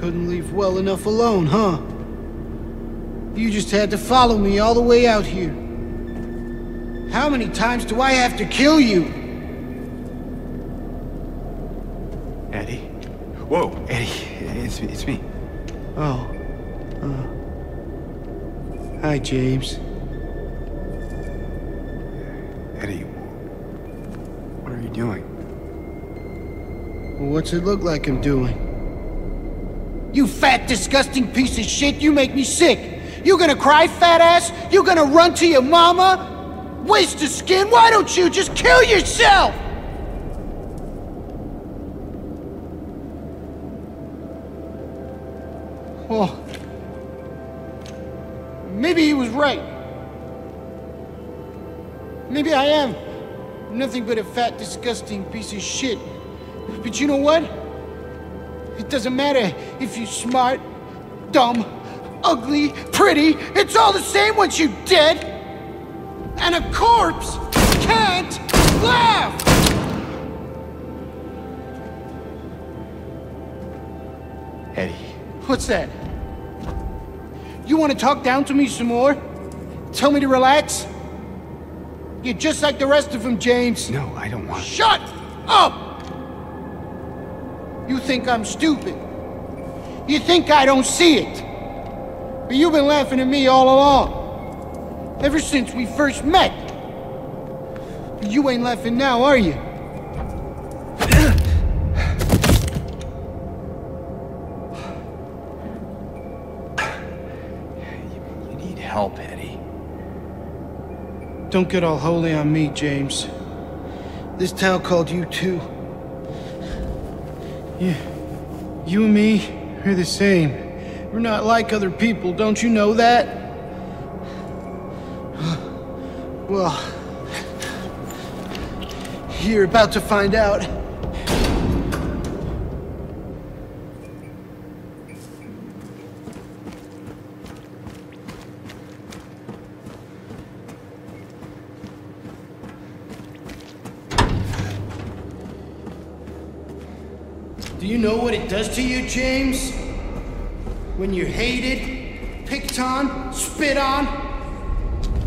Couldn't leave well enough alone, huh? You just had to follow me all the way out here. How many times do I have to kill you? Eddie? Whoa, Eddie, it's me. Oh. Hi, James. Eddie, what are you doing? What's it look like I'm doing? You fat, disgusting piece of shit, you make me sick! You gonna cry, fat ass? You gonna run to your mama? Waste of skin, why don't you just kill yourself? Oh. Maybe he was right. Maybe I am nothing but a fat, disgusting piece of shit. But you know what? It doesn't matter if you're smart, dumb, ugly, pretty. It's all the same once you're dead. And a corpse can't laugh! Eddie. What's that? You want to talk down to me some more? Tell me to relax? You're just like the rest of them, James. No, I don't want to. Shut up! You think I'm stupid. You think I don't see it. But you've been laughing at me all along. Ever since we first met. But you ain't laughing now, are you? Help, Eddie. Don't get all holy on me, James. This town called you too. Yeah, you and me, we're the same. We're not like other people, don't you know that? Well, you're about to find out. Do you know what it does to you, James? When you're hated, picked on, spit on?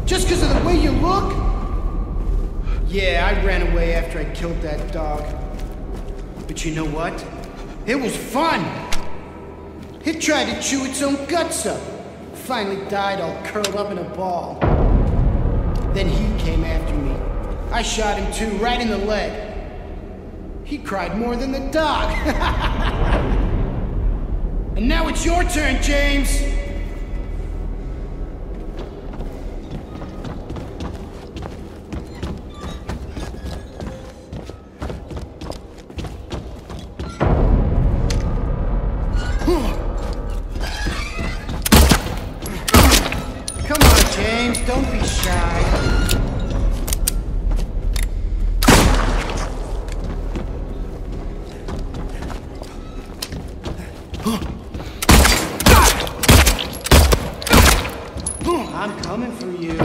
Just because of the way you look? Yeah, I ran away after I killed that dog. But you know what? It was fun! It tried to chew its own guts up. Finally died all curled up in a ball. Then he came after me. I shot him too, right in the leg. He cried more than the dog. And now it's your turn, James. Come on, James, don't be shy. I'm coming for you.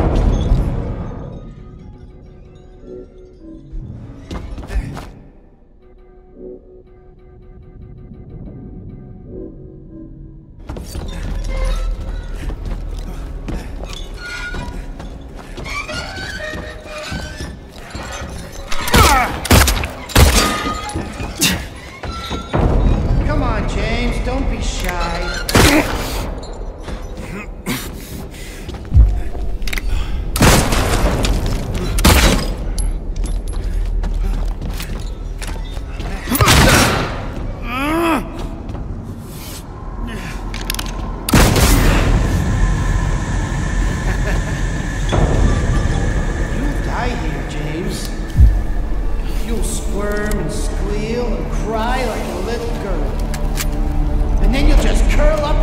Come on, James, don't be shy. You'll squirm and squeal and cry like a little girl. And then you'll just curl up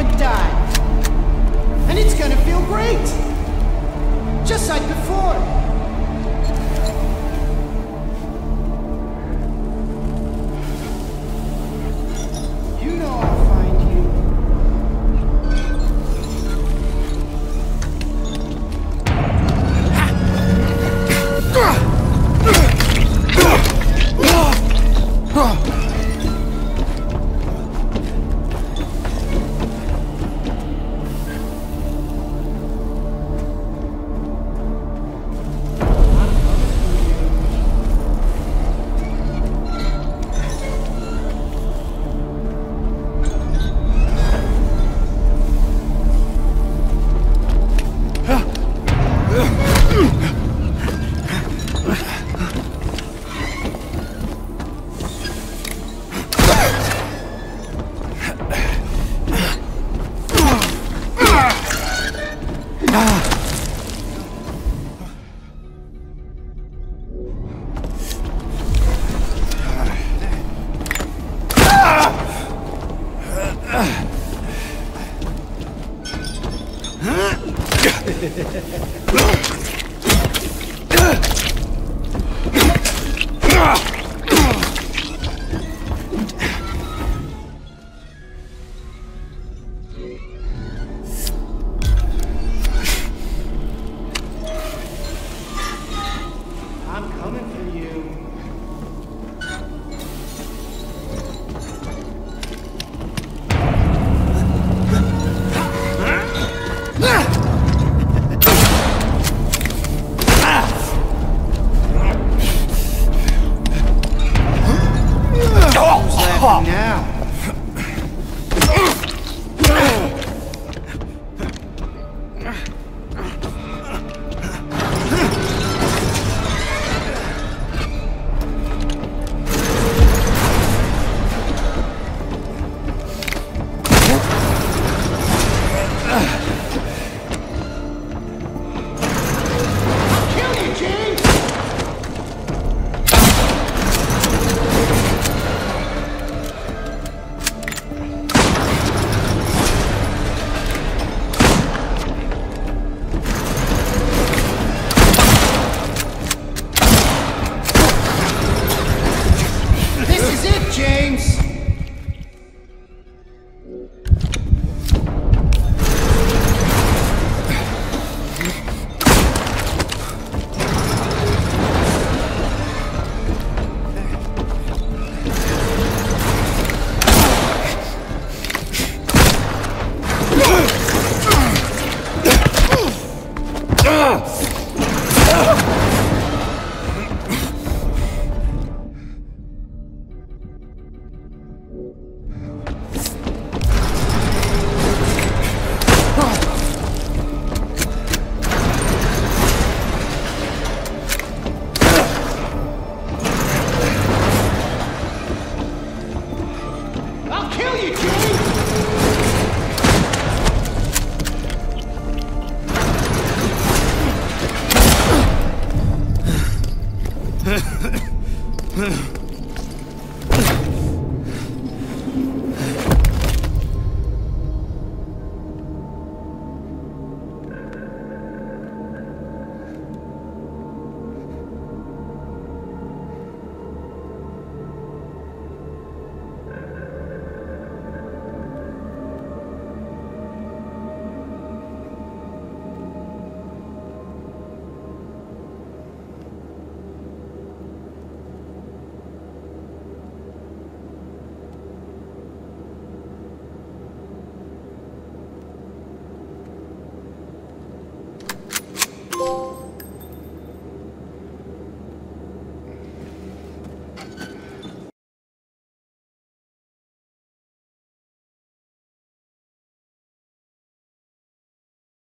Kill you, Jimmy!